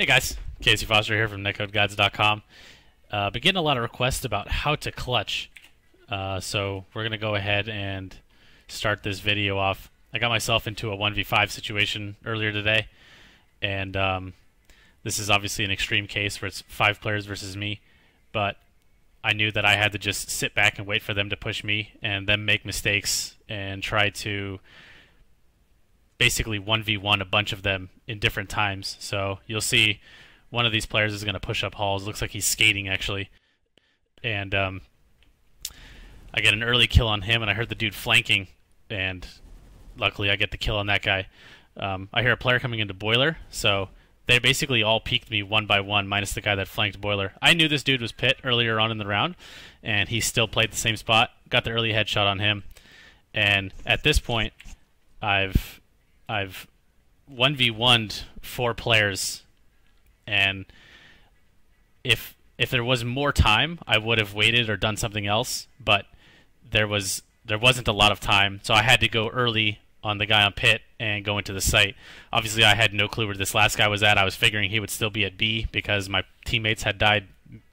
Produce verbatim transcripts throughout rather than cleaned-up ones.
Hey guys, Casey Foster here from netcode guides dot com. Uh, been getting a lot of requests about how to clutch, uh, so we're going to go ahead and start this video off. I got myself into a one v five situation earlier today, and um, this is obviously an extreme case where it's five players versus me, but I knew that I had to just sit back and wait for them to push me and them make mistakes and try to basically one v one a bunch of them in different times. So you'll see one of these players is going to push up halls. Looks like he's skating, actually. And um, I get an early kill on him, and I heard the dude flanking, and luckily I get the kill on that guy. Um, I hear a player coming into boiler, so they basically all peeked me one by one, minus the guy that flanked boiler. I knew this dude was pit earlier on in the round, and he still played the same spot. Got the early headshot on him. And at this point, I've... I've one v one'd four players, and if if there was more time, I would have waited or done something else, but there was there wasn't a lot of time, so I had to go early on the guy on pit and go into the site. Obviously, I had no clue where this last guy was at. I was figuring he would still be at B because my teammates had died,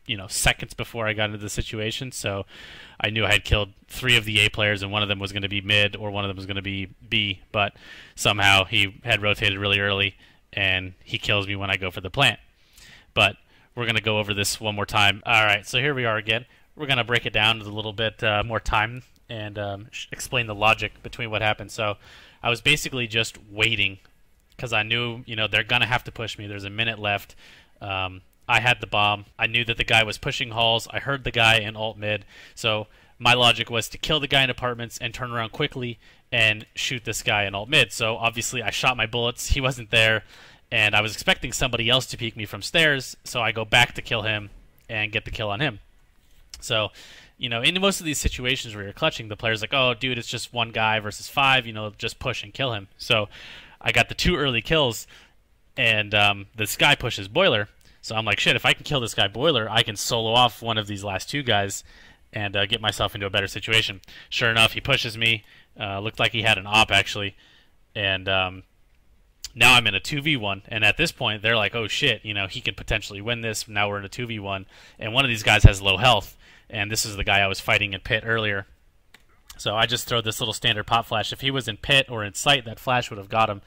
you know, seconds before I got into the situation, so I knew I had killed three of the A players, and one of them was going to be mid, or one of them was going to be B, but somehow he had rotated really early, and he kills me when I go for the plant. But we're going to go over this one more time. Alright, so here we are again. We're going to break it down with a little bit uh, more time and um, explain the logic between what happened. So I was basically just waiting, because I knew, you know, they're going to have to push me. There's a minute left. Um, I had the bomb. I knew that the guy was pushing halls. I heard the guy in alt mid. So my logic was to kill the guy in apartments and turn around quickly and shoot this guy in alt mid. So obviously I shot my bullets. He wasn't there. And I was expecting somebody else to peek me from stairs. So I go back to kill him and get the kill on him. So, you know, in most of these situations where you're clutching, the player's like, oh, dude, it's just one guy versus five. You know, just push and kill him. So I got the two early kills. And um, this guy pushes boiler. So I'm like, shit, if I can kill this guy boiler, I can solo off one of these last two guys and uh, get myself into a better situation. Sure enough, he pushes me. Uh, looked like he had an op, actually. And um, now I'm in a two v one. And at this point, they're like, oh, shit, you know, he could potentially win this. Now we're in a two v one. And one of these guys has low health. And this is the guy I was fighting in pit earlier. So I just throw this little standard pop flash. If he was in pit or in sight, that flash would have got him.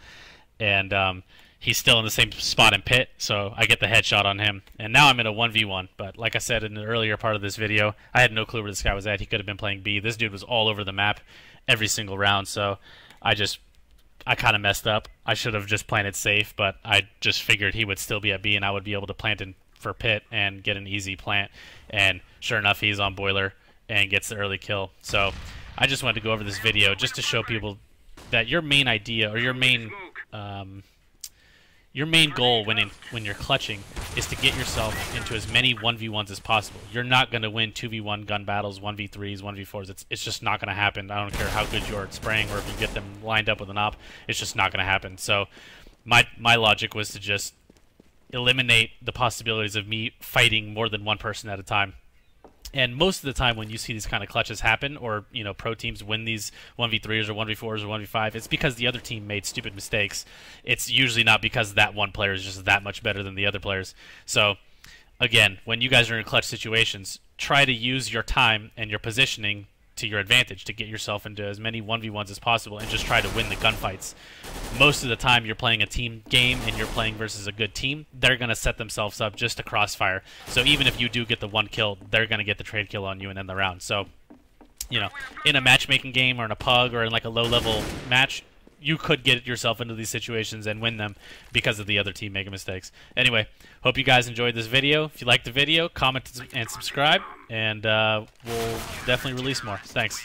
And um, he's still in the same spot in pit, so I get the headshot on him. And now I'm in a one v one, but like I said in the earlier part of this video, I had no clue where this guy was at. He could have been playing B. This dude was all over the map every single round, so I just, I kind of messed up. I should have just planted safe, but I just figured he would still be at B, and I would be able to plant in for pit and get an easy plant. And sure enough, he's on boiler and gets the early kill. So I just wanted to go over this video just to show people that your main idea or your main um, your main goal when in, when you're clutching is to get yourself into as many one v ones as possible. You're not going to win two v one gun battles, one v threes, one v fours. It's, it's just not going to happen. I don't care how good you're at spraying or if you get them lined up with an op. It's just not going to happen. So my, my logic was to just eliminate the possibilities of me fighting more than one person at a time. And most of the time when you see these kind of clutches happen, or, you know, pro teams win these one v threes or one v fours or one v fives, it's because the other team made stupid mistakes. It's usually not because that one player is just that much better than the other players. So, again, when you guys are in clutch situations, try to use your time and your positioning to your advantage to get yourself into as many one v ones as possible and just try to win the gunfights. Most of the time you're playing a team game and you're playing versus a good team, they're going to set themselves up just to crossfire. So even if you do get the one kill, they're going to get the trade kill on you and end the round. So, you know, in a matchmaking game or in a pug or in like a low-level match, you could get yourself into these situations and win them because of the other team making mistakes. Anyway, hope you guys enjoyed this video. If you liked the video, comment and subscribe, and uh, we'll definitely release more. Thanks.